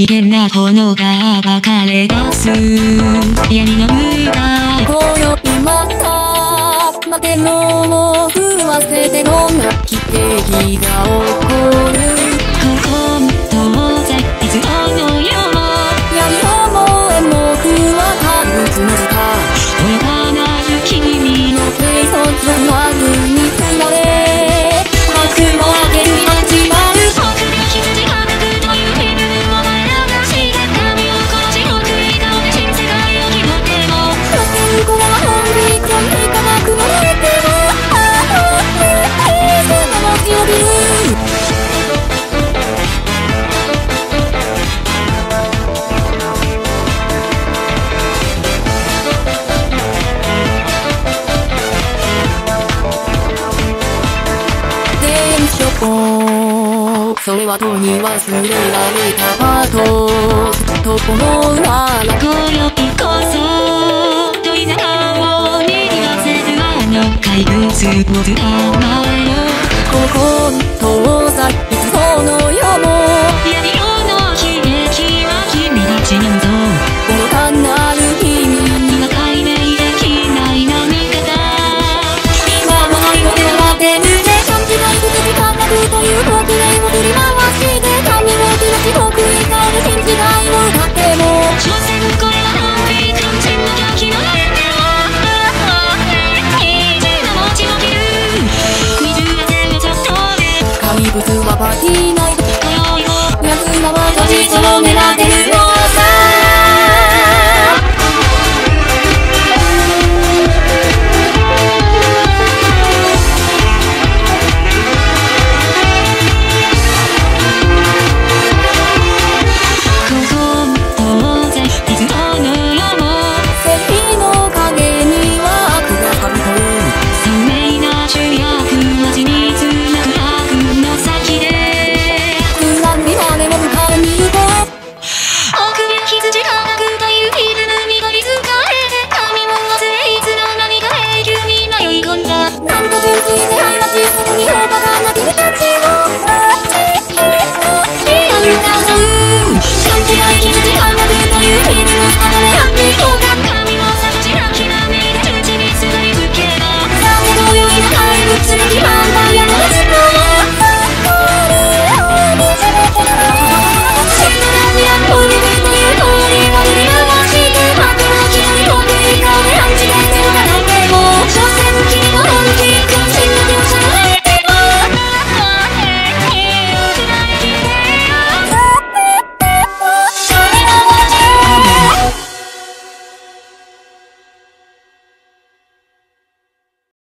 危険な炎が暴かれ出す闇の歌今宵また魔天を振わせてどんな奇跡が起こるそれはとに忘れられたパートとこの裏の今宵こそ問いながをに言わせるあの怪物を捕まえよここ遠ざいつその世も闇夜の悲劇は君たちに